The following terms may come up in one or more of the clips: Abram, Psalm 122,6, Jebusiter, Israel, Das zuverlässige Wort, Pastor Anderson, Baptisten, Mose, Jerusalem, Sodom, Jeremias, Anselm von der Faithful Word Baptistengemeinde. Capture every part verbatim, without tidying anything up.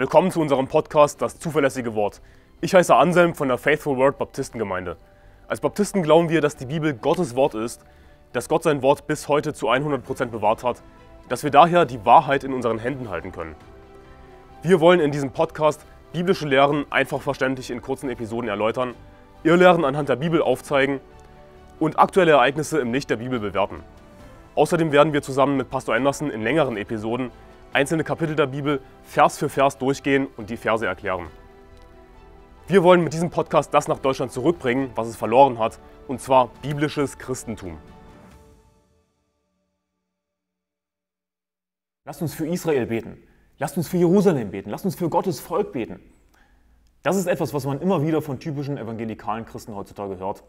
Willkommen zu unserem Podcast Das zuverlässige Wort. Ich heiße Anselm von der Faithful Word Baptistengemeinde. Als Baptisten glauben wir, dass die Bibel Gottes Wort ist, dass Gott sein Wort bis heute zu hundert Prozent bewahrt hat, dass wir daher die Wahrheit in unseren Händen halten können. Wir wollen in diesem Podcast biblische Lehren einfach verständlich in kurzen Episoden erläutern, Irrlehren anhand der Bibel aufzeigen und aktuelle Ereignisse im Licht der Bibel bewerten. Außerdem werden wir zusammen mit Pastor Anderson in längeren Episoden einzelne Kapitel der Bibel Vers für Vers durchgehen und die Verse erklären. Wir wollen mit diesem Podcast das nach Deutschland zurückbringen, was es verloren hat, und zwar biblisches Christentum. Lasst uns für Israel beten. Lasst uns für Jerusalem beten. Lasst uns für Gottes Volk beten. Das ist etwas, was man immer wieder von typischen evangelikalen Christen heutzutage hört.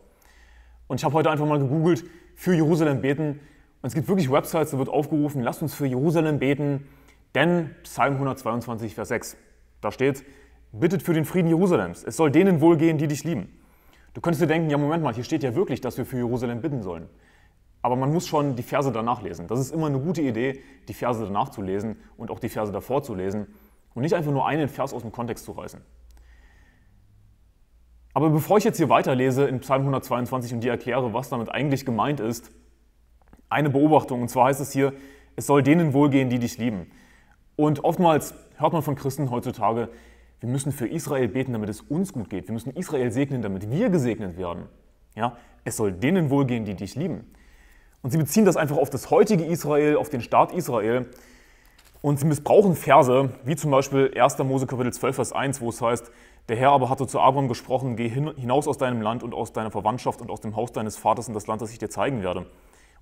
Und ich habe heute einfach mal gegoogelt, für Jerusalem beten. Und es gibt wirklich Websites, da wird aufgerufen, lasst uns für Jerusalem beten, denn Psalm hundertzweiundzwanzig, Vers sechs, da steht, bittet für den Frieden Jerusalems, es soll denen wohlgehen, die dich lieben. Du könntest dir denken, ja Moment mal, hier steht ja wirklich, dass wir für Jerusalem bitten sollen. Aber man muss schon die Verse danach lesen. Das ist immer eine gute Idee, die Verse danach zu lesen und auch die Verse davor zu lesen und nicht einfach nur einen Vers aus dem Kontext zu reißen. Aber bevor ich jetzt hier weiterlese in Psalm hundertzweiundzwanzig und dir erkläre, was damit eigentlich gemeint ist, eine Beobachtung, und zwar heißt es hier, es soll denen wohlgehen, die dich lieben. Und oftmals hört man von Christen heutzutage, wir müssen für Israel beten, damit es uns gut geht. Wir müssen Israel segnen, damit wir gesegnet werden. Ja? Es soll denen wohlgehen, die dich lieben. Und sie beziehen das einfach auf das heutige Israel, auf den Staat Israel. Und sie missbrauchen Verse, wie zum Beispiel erster Mose Kapitel zwölf, Vers eins, wo es heißt, der Herr aber hatte zu Abram gesprochen, geh hinaus aus deinem Land und aus deiner Verwandtschaft und aus dem Haus deines Vaters in das Land, das ich dir zeigen werde.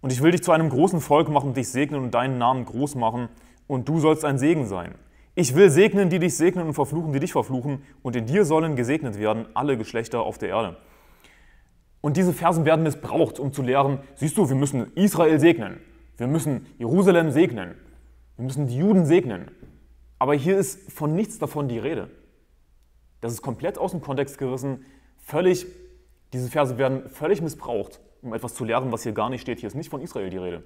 Und ich will dich zu einem großen Volk machen, dich segnen und deinen Namen groß machen, und du sollst ein Segen sein. Ich will segnen, die dich segnen, und verfluchen, die dich verfluchen, und in dir sollen gesegnet werden alle Geschlechter auf der Erde. Und diese Versen werden missbraucht, um zu lehren, siehst du, wir müssen Israel segnen, wir müssen Jerusalem segnen, wir müssen die Juden segnen. Aber hier ist von nichts davon die Rede. Das ist komplett aus dem Kontext gerissen, völlig, diese Verse werden völlig missbraucht, um etwas zu lehren, was hier gar nicht steht. Hier ist nicht von Israel die Rede.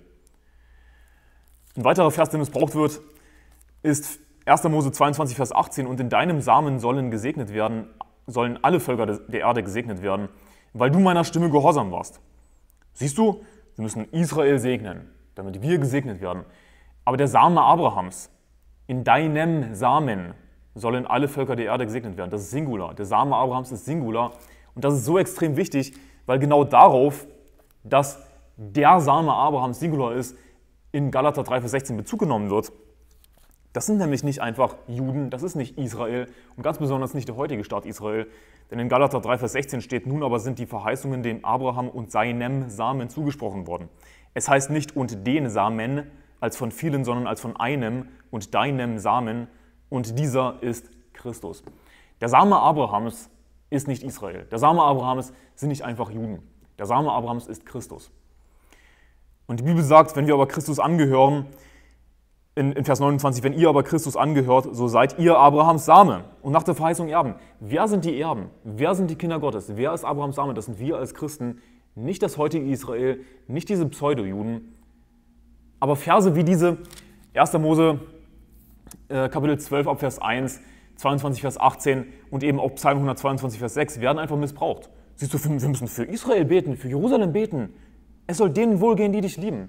Ein weiterer Vers, der missbraucht wird, ist erster Mose zweiundzwanzig, Vers achtzehn, und in deinem Samen sollen gesegnet werden, sollen alle Völker der Erde gesegnet werden, weil du meiner Stimme gehorsam warst. Siehst du, wir müssen Israel segnen, damit wir gesegnet werden. Aber der Same Abrahams, in deinem Samen sollen alle Völker der Erde gesegnet werden. Das ist Singular. Der Same Abrahams ist Singular. Und das ist so extrem wichtig, weil genau darauf, dass der Same Abrahams Singular ist, in Galater drei, Vers sechzehn Bezug genommen wird. Das sind nämlich nicht einfach Juden, das ist nicht Israel und ganz besonders nicht der heutige Staat Israel. Denn in Galater drei, Vers sechzehn steht, nun aber sind die Verheißungen dem Abraham und seinem Samen zugesprochen worden. Es heißt nicht und den Samen als von vielen, sondern als von einem und deinem Samen, und dieser ist Christus. Der Same Abrahams ist nicht Israel. Der Same Abrahams sind nicht einfach Juden. Der Same Abrahams ist Christus. Und die Bibel sagt, wenn wir aber Christus angehören, in, in Vers neunundzwanzig, wenn ihr aber Christus angehört, so seid ihr Abrahams Same und nach der Verheißung Erben. Wer sind die Erben? Wer sind die Kinder Gottes? Wer ist Abrahams Same? Das sind wir als Christen, nicht das heutige Israel, nicht diese Pseudo-Juden. Aber Verse wie diese, erster Mose Kapitel zwölf, ab Vers eins, zweiundzwanzig, Vers achtzehn und eben auch Psalm hundertzweiundzwanzig, Vers sechs, werden einfach missbraucht. Siehst du, wir müssen für Israel beten, für Jerusalem beten. Es soll denen wohlgehen, die dich lieben.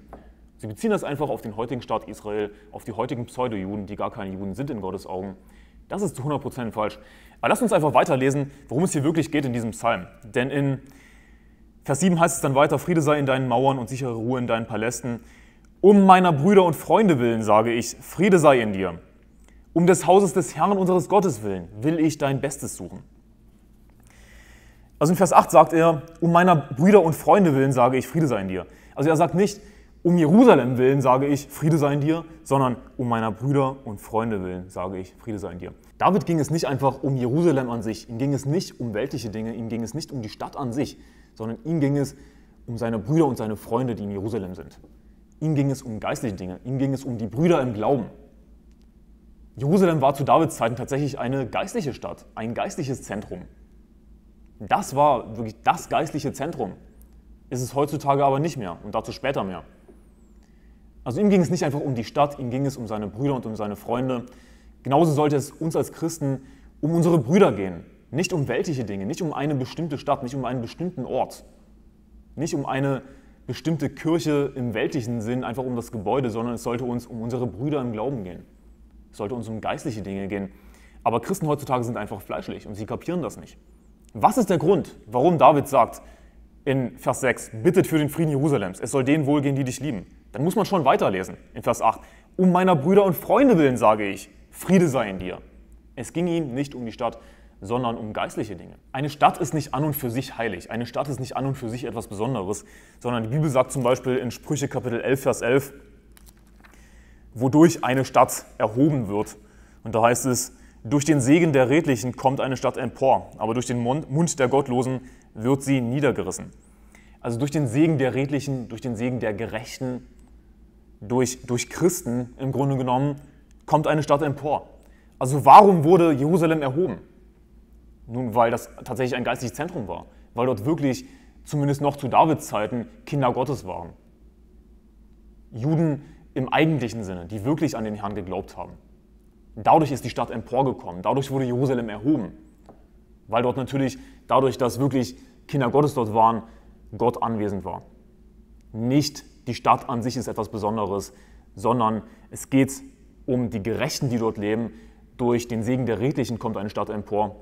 Sie beziehen das einfach auf den heutigen Staat Israel, auf die heutigen Pseudo-Juden, die gar keine Juden sind in Gottes Augen. Das ist zu hundert Prozent falsch. Aber lasst uns einfach weiterlesen, worum es hier wirklich geht in diesem Psalm. Denn in Vers sieben heißt es dann weiter, Friede sei in deinen Mauern und sichere Ruhe in deinen Palästen. Um meiner Brüder und Freunde willen sage ich, Friede sei in dir. Um des Hauses des Herrn unseres Gottes willen will ich dein Bestes suchen. Also in Vers acht sagt er, um meiner Brüder und Freunde willen sage ich, Friede sei in dir. Also er sagt nicht, um Jerusalem willen sage ich, Friede sei in dir, sondern um meiner Brüder und Freunde willen sage ich, Friede sei in dir. David ging es nicht einfach um Jerusalem an sich, ihm ging es nicht um weltliche Dinge, ihm ging es nicht um die Stadt an sich, sondern ihm ging es um seine Brüder und seine Freunde, die in Jerusalem sind. Ihm ging es um geistliche Dinge, ihm ging es um die Brüder im Glauben. Jerusalem war zu Davids Zeiten tatsächlich eine geistliche Stadt, ein geistliches Zentrum. Das war wirklich das geistliche Zentrum, ist es heutzutage aber nicht mehr und dazu später mehr. Also ihm ging es nicht einfach um die Stadt, ihm ging es um seine Brüder und um seine Freunde. Genauso sollte es uns als Christen um unsere Brüder gehen, nicht um weltliche Dinge, nicht um eine bestimmte Stadt, nicht um einen bestimmten Ort, nicht um eine bestimmte Kirche im weltlichen Sinn, einfach um das Gebäude, sondern es sollte uns um unsere Brüder im Glauben gehen. Es sollte uns um geistliche Dinge gehen. Aber Christen heutzutage sind einfach fleischlich und sie kapieren das nicht. Was ist der Grund, warum David sagt in Vers sechs, bittet für den Frieden Jerusalems, es soll denen wohlgehen, die dich lieben? Dann muss man schon weiterlesen in Vers acht. Um meiner Brüder und Freunde willen sage ich, Friede sei in dir. Es ging ihm nicht um die Stadt, sondern um geistliche Dinge. Eine Stadt ist nicht an und für sich heilig. Eine Stadt ist nicht an und für sich etwas Besonderes, sondern die Bibel sagt zum Beispiel in Sprüche Kapitel elf, Vers elf, wodurch eine Stadt erhoben wird. Und da heißt es, durch den Segen der Redlichen kommt eine Stadt empor, aber durch den Mund der Gottlosen wird sie niedergerissen. Also durch den Segen der Redlichen, durch den Segen der Gerechten, durch, durch Christen im Grunde genommen, kommt eine Stadt empor. Also warum wurde Jerusalem erhoben? Nun, weil das tatsächlich ein geistliches Zentrum war, weil dort wirklich, zumindest noch zu Davids Zeiten, Kinder Gottes waren. Juden im eigentlichen Sinne, die wirklich an den Herrn geglaubt haben. Dadurch ist die Stadt emporgekommen, dadurch wurde Jerusalem erhoben, weil dort natürlich, dadurch, dass wirklich Kinder Gottes dort waren, Gott anwesend war. Nicht die Stadt an sich ist etwas Besonderes, sondern es geht um die Gerechten, die dort leben. Durch den Segen der Redlichen kommt eine Stadt empor.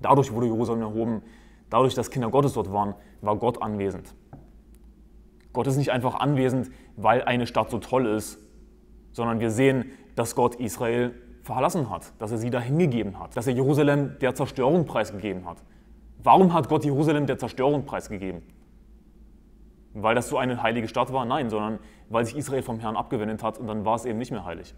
Dadurch wurde Jerusalem erhoben, dadurch, dass Kinder Gottes dort waren, war Gott anwesend. Gott ist nicht einfach anwesend, weil eine Stadt so toll ist, sondern wir sehen, dass Gott Israel verlassen hat, dass er sie dahingegeben hat, dass er Jerusalem der Zerstörung preisgegeben hat. Warum hat Gott Jerusalem der Zerstörung preisgegeben? Weil das so eine heilige Stadt war? Nein, sondern weil sich Israel vom Herrn abgewendet hat und dann war es eben nicht mehr heilig.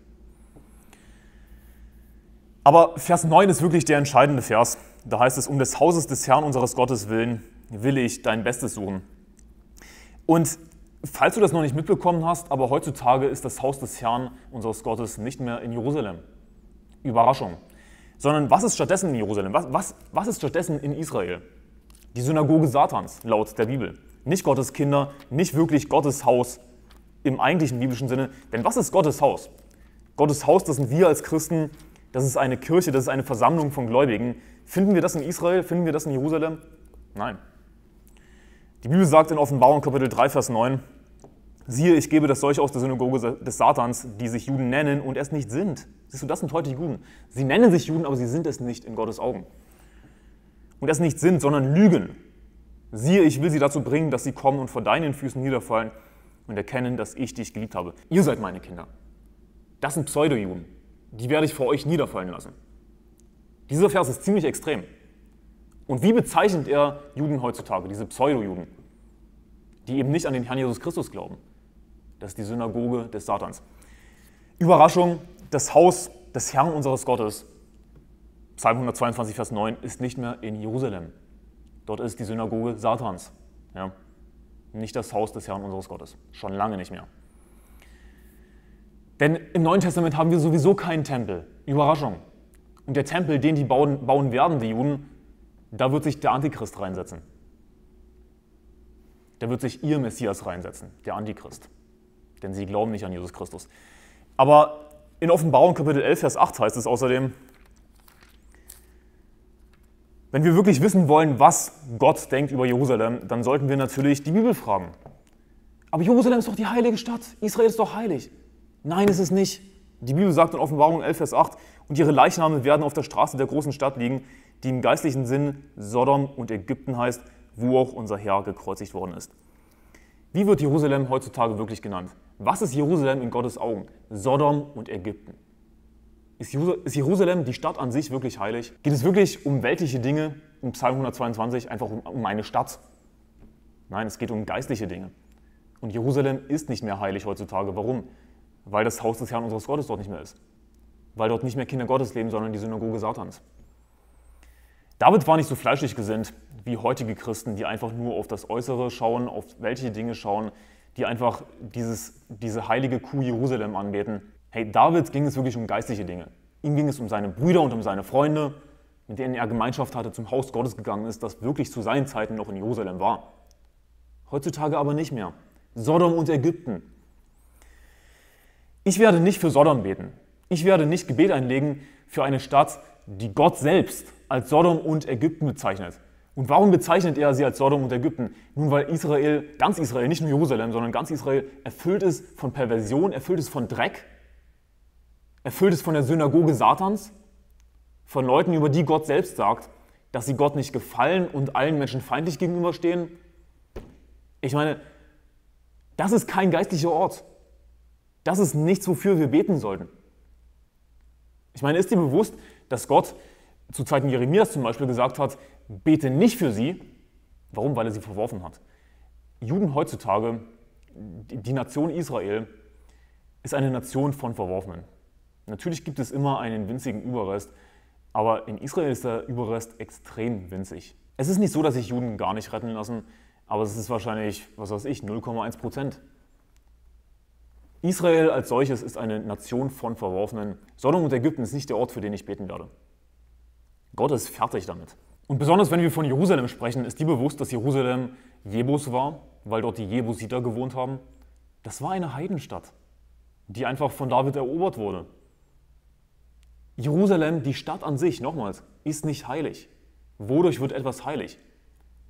Aber Vers neun ist wirklich der entscheidende Vers. Da heißt es, um des Hauses des Herrn unseres Gottes willen will ich dein Bestes suchen. Und falls du das noch nicht mitbekommen hast, aber heutzutage ist das Haus des Herrn unseres Gottes nicht mehr in Jerusalem. Überraschung. Sondern was ist stattdessen in Jerusalem? Was, was, was ist stattdessen in Israel? Die Synagoge Satans, laut der Bibel. Nicht Gottes Kinder, nicht wirklich Gottes Haus im eigentlichen biblischen Sinne. Denn was ist Gottes Haus? Gottes Haus, das sind wir als Christen. Das ist eine Kirche, das ist eine Versammlung von Gläubigen. Finden wir das in Israel? Finden wir das in Jerusalem? Nein. Die Bibel sagt in Offenbarung Kapitel drei, Vers neun, siehe, ich gebe das Seuche aus der Synagoge des Satans, die sich Juden nennen und es nicht sind. Siehst du, das sind heute die Juden. Sie nennen sich Juden, aber sie sind es nicht in Gottes Augen. Und es nicht sind, sondern lügen. Siehe, ich will sie dazu bringen, dass sie kommen und vor deinen Füßen niederfallen und erkennen, dass ich dich geliebt habe. Ihr seid meine Kinder. Das sind Pseudo-Juden. Die werde ich vor euch niederfallen lassen. Dieser Vers ist ziemlich extrem. Und wie bezeichnet er Juden heutzutage, diese Pseudo-Juden, die eben nicht an den Herrn Jesus Christus glauben? Das ist die Synagoge des Satans. Überraschung, das Haus des Herrn unseres Gottes, Psalm hundertzweiundzwanzig, Vers neun, ist nicht mehr in Jerusalem. Dort ist die Synagoge Satans. Ja? Nicht das Haus des Herrn unseres Gottes. Schon lange nicht mehr. Denn im Neuen Testament haben wir sowieso keinen Tempel. Überraschung. Und der Tempel, den die bauen, bauen werden, die Juden, da wird sich der Antichrist reinsetzen. Da wird sich ihr Messias reinsetzen, der Antichrist. Denn sie glauben nicht an Jesus Christus. Aber in Offenbarung Kapitel elf, Vers acht heißt es außerdem, wenn wir wirklich wissen wollen, was Gott denkt über Jerusalem, dann sollten wir natürlich die Bibel fragen. Aber Jerusalem ist doch die heilige Stadt. Israel ist doch heilig. Nein, es ist nicht. Die Bibel sagt in Offenbarung elf, Vers acht, und ihre Leichname werden auf der Straße der großen Stadt liegen, die im geistlichen Sinn Sodom und Ägypten heißt, wo auch unser Herr gekreuzigt worden ist. Wie wird Jerusalem heutzutage wirklich genannt? Was ist Jerusalem in Gottes Augen? Sodom und Ägypten. Ist Jerusalem, die Stadt an sich, wirklich heilig? Geht es wirklich um weltliche Dinge, um Psalm hundertzweiundzwanzig, einfach um, um eine Stadt? Nein, es geht um geistliche Dinge. Und Jerusalem ist nicht mehr heilig heutzutage. Warum? Weil das Haus des Herrn unseres Gottes dort nicht mehr ist. Weil dort nicht mehr Kinder Gottes leben, sondern die Synagoge Satans. David war nicht so fleischlich gesinnt wie heutige Christen, die einfach nur auf das Äußere schauen, auf welche Dinge schauen, die einfach dieses, diese heilige Kuh Jerusalem anbeten. Hey, David ging es wirklich um geistliche Dinge. Ihm ging es um seine Brüder und um seine Freunde, mit denen er Gemeinschaft hatte, zum Haus Gottes gegangen ist, das wirklich zu seinen Zeiten noch in Jerusalem war. Heutzutage aber nicht mehr. Sodom und Ägypten. Ich werde nicht für Sodom beten, Ich werde nicht Gebet einlegen für eine Stadt, die Gott selbst als Sodom und Ägypten bezeichnet. Und warum bezeichnet er sie als Sodom und Ägypten? Nun, weil Israel, ganz Israel, nicht nur Jerusalem, sondern ganz Israel erfüllt ist von Perversion, erfüllt ist von Dreck, erfüllt ist von der Synagoge Satans, von Leuten, über die Gott selbst sagt, dass sie Gott nicht gefallen und allen Menschen feindlich gegenüberstehen. Ich meine, das ist kein geistlicher Ort. Das ist nichts, wofür wir beten sollten. Ich meine, ist dir bewusst, dass Gott zu Zeiten Jeremias zum Beispiel gesagt hat, bete nicht für sie. Warum? Weil er sie verworfen hat. Juden heutzutage, die Nation Israel, ist eine Nation von Verworfenen. Natürlich gibt es immer einen winzigen Überrest, aber in Israel ist der Überrest extrem winzig. Es ist nicht so, dass sich Juden gar nicht retten lassen, aber es ist wahrscheinlich, was weiß ich, null Komma eins Prozent. Israel als solches ist eine Nation von Verworfenen. Sodom und Ägypten ist nicht der Ort, für den ich beten werde. Gott ist fertig damit. Und besonders wenn wir von Jerusalem sprechen, ist dir bewusst, dass Jerusalem Jebus war, weil dort die Jebusiter gewohnt haben. Das war eine Heidenstadt, die einfach von David erobert wurde. Jerusalem, die Stadt an sich, nochmals, ist nicht heilig. Wodurch wird etwas heilig?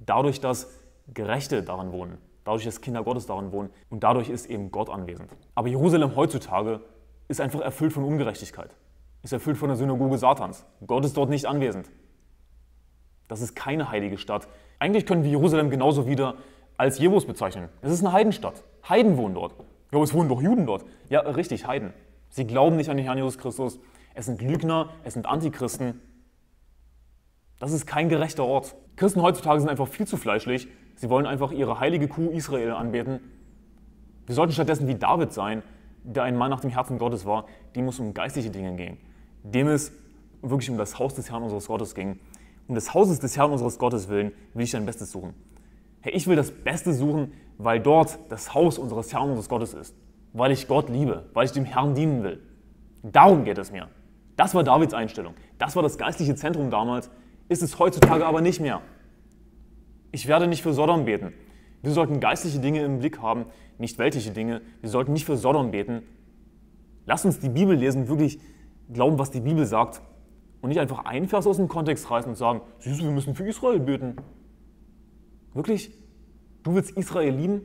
Dadurch, dass Gerechte daran wohnen, dadurch, dass Kinder Gottes daran wohnen und dadurch ist eben Gott anwesend. Aber Jerusalem heutzutage ist einfach erfüllt von Ungerechtigkeit, ist erfüllt von der Synagoge Satans. Gott ist dort nicht anwesend. Das ist keine heilige Stadt. Eigentlich können wir Jerusalem genauso wieder als Jebus bezeichnen. Es ist eine Heidenstadt. Heiden wohnen dort. Ja, aber es wohnen doch Juden dort. Ja, richtig, Heiden. Sie glauben nicht an den Herrn Jesus Christus. Es sind Lügner, es sind Antichristen. Das ist kein gerechter Ort. Christen heutzutage sind einfach viel zu fleischlich. Sie wollen einfach ihre heilige Kuh Israel anbeten. Wir sollten stattdessen wie David sein, der ein Mann nach dem Herzen Gottes war, dem es um geistliche Dinge ging. Dem es wirklich um das Haus des Herrn unseres Gottes ging. Um des Hauses des Herrn unseres Gottes willen will ich dein Bestes suchen. Herr, ich will das Beste suchen, weil dort das Haus unseres Herrn unseres Gottes ist. Weil ich Gott liebe, weil ich dem Herrn dienen will. Darum geht es mir. Das war Davids Einstellung. Das war das geistliche Zentrum damals, ist es heutzutage aber nicht mehr. Ich werde nicht für Sodom beten. Wir sollten geistliche Dinge im Blick haben, nicht weltliche Dinge. Wir sollten nicht für Sodom beten. Lasst uns die Bibel lesen, wirklich glauben, was die Bibel sagt. Und nicht einfach einen Vers aus dem Kontext reißen und sagen, siehst du, wir müssen für Israel beten. Wirklich? Du willst Israel lieben?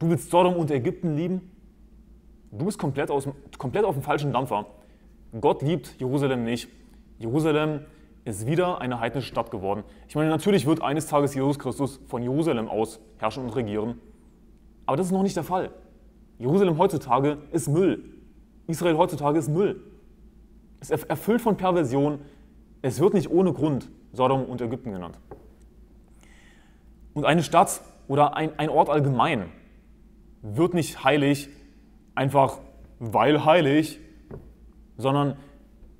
Du willst Sodom und Ägypten lieben? Du bist komplett, aus, komplett auf dem falschen Dampfer. Gott liebt Jerusalem nicht. Jerusalem ist wieder eine heidnische Stadt geworden. Ich meine, natürlich wird eines Tages Jesus Christus von Jerusalem aus herrschen und regieren. Aber das ist noch nicht der Fall. Jerusalem heutzutage ist Müll. Israel heutzutage ist Müll. Es ist erfüllt von Perversion. Es wird nicht ohne Grund Sodom und Ägypten genannt. Und eine Stadt oder ein, ein Ort allgemein wird nicht heilig, einfach weil heilig, sondern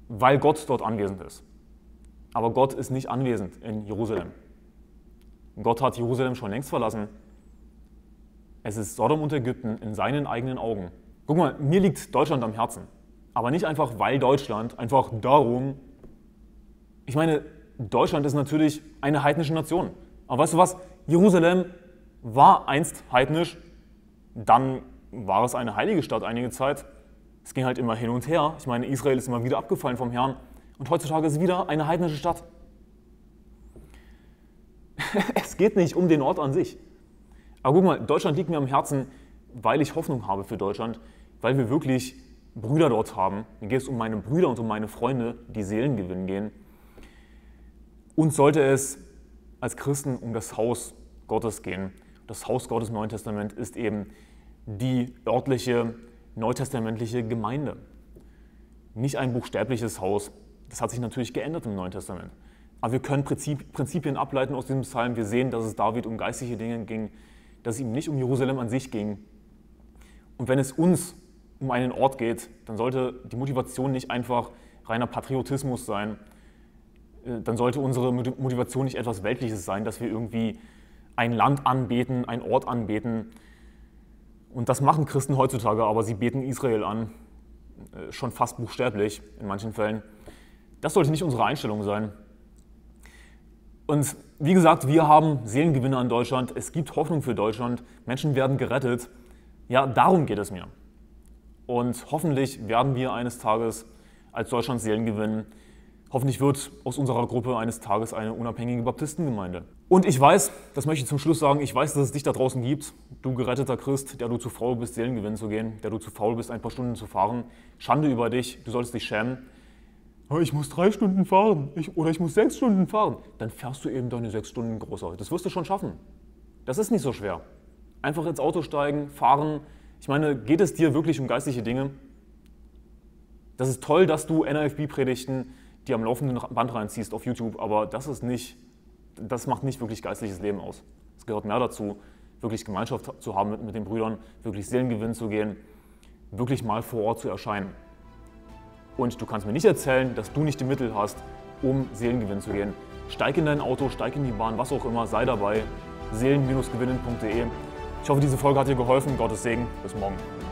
weil Gott dort anwesend ist. Aber Gott ist nicht anwesend in Jerusalem. Gott hat Jerusalem schon längst verlassen. Es ist Sodom und Ägypten in seinen eigenen Augen. Guck mal, mir liegt Deutschland am Herzen. Aber nicht einfach, weil Deutschland, einfach darum. Ich meine, Deutschland ist natürlich eine heidnische Nation. Aber weißt du was? Jerusalem war einst heidnisch, dann war es eine heilige Stadt einige Zeit. Es ging halt immer hin und her. Ich meine, Israel ist immer wieder abgefallen vom Herrn. Und heutzutage ist es wieder eine heidnische Stadt. Es geht nicht um den Ort an sich. Aber guck mal, Deutschland liegt mir am Herzen, weil ich Hoffnung habe für Deutschland, weil wir wirklich Brüder dort haben. Mir geht es um meine Brüder und um meine Freunde, die Seelen gewinnen gehen. Uns sollte es als Christen um das Haus Gottes gehen. Das Haus Gottes im Neuen Testament ist eben die örtliche, neutestamentliche Gemeinde. Nicht ein buchstäbliches Haus. Das hat sich natürlich geändert im Neuen Testament. Aber wir können Prinzipien ableiten aus diesem Psalm. Wir sehen, dass es David um geistliche Dinge ging, dass es ihm nicht um Jerusalem an sich ging. Und wenn es uns um einen Ort geht, dann sollte die Motivation nicht einfach reiner Patriotismus sein. Dann sollte unsere Motivation nicht etwas Weltliches sein, dass wir irgendwie ein Land anbeten, einen Ort anbeten. Und das machen Christen heutzutage, aber sie beten Israel an, schon fast buchstäblich in manchen Fällen. Das sollte nicht unsere Einstellung sein. Und wie gesagt, wir haben Seelengewinne an Deutschland. Es gibt Hoffnung für Deutschland. Menschen werden gerettet. Ja, darum geht es mir. und hoffentlich werden wir eines Tages als Deutschland Seelen gewinnen. Hoffentlich wird aus unserer Gruppe eines Tages eine unabhängige Baptistengemeinde. Und ich weiß, das möchte ich zum Schluss sagen, ich weiß, dass es dich da draußen gibt, du geretteter Christ, der du zu faul bist, Seelen gewinnen zu gehen, der du zu faul bist, ein paar Stunden zu fahren. Schande über dich, du solltest dich schämen. Ich muss drei Stunden fahren ich, oder ich muss sechs Stunden fahren. Dann fährst du eben deine sechs Stunden großartig. Das wirst du schon schaffen. Das ist nicht so schwer. Einfach ins Auto steigen, fahren. Ich meine, geht es dir wirklich um geistliche Dinge? Das ist toll, dass du N F B-Predigten, die am laufenden Band reinziehst auf YouTube, aber das ist nicht, das macht nicht wirklich geistliches Leben aus. Es gehört mehr dazu, wirklich Gemeinschaft zu haben mit, mit den Brüdern, wirklich Seelengewinn zu gehen, wirklich mal vor Ort zu erscheinen. Und du kannst mir nicht erzählen, dass du nicht die Mittel hast, um Seelengewinn zu gehen. Steig in dein Auto, steig in die Bahn, was auch immer, sei dabei. seelen dash gewinnen punkt de. Ich hoffe, diese Folge hat dir geholfen. Gottes Segen. Bis morgen.